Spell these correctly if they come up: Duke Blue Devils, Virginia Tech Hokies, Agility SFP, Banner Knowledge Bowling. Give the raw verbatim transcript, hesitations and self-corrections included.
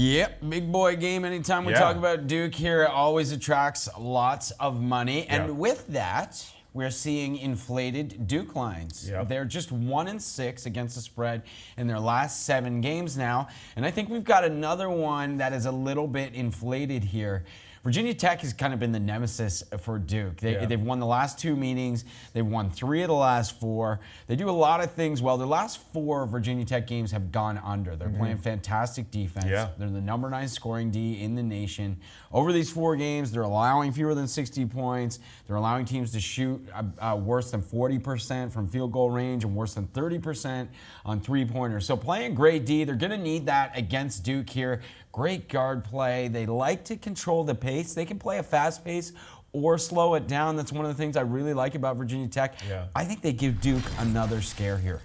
Yep, big boy game. Anytime we yeah. talk about Duke here, it always attracts lots of money. And yeah. with that, we're seeing inflated Duke lines. Yep. They're just one and six against the spread in their last seven games now. And I think we've got another one that is a little bit inflated here. Virginia Tech has kind of been the nemesis for Duke. They, yeah. They've won the last two meetings. They've won three of the last four. They do a lot of things well. Their last four Virginia Tech games have gone under. They're mm-hmm. playing fantastic defense. Yeah. They're the number nine scoring D in the nation. Over these four games, they're allowing fewer than sixty points. They're allowing teams to shoot uh, uh, worse than forty percent from field goal range and worse than thirty percent on three-pointers. So playing great D, they're going to need that against Duke here. Great guard play. They like to control the pace. They can play a fast pace or slow it down. That's one of the things I really like about Virginia Tech. Yeah. I think they give Duke another scare here.